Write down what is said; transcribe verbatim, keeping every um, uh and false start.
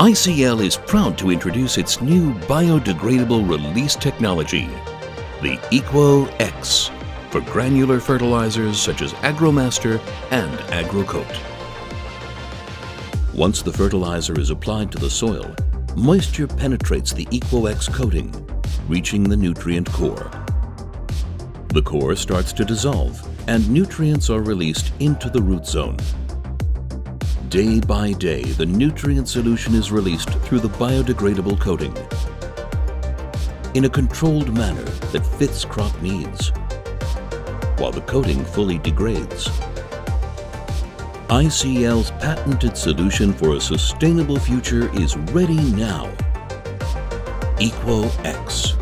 I C L is proud to introduce its new biodegradable release technology, the eqo X, for granular fertilizers such as AgroMaster and AgroCoat. Once the fertilizer is applied to the soil, moisture penetrates the eqo X coating, reaching the nutrient core. The core starts to dissolve and nutrients are released into the root zone. Day by day, the nutrient solution is released through the biodegradable coating in a controlled manner that fits crop needs, while the coating fully degrades. I C L's patented solution for a sustainable future is ready now. eqo X.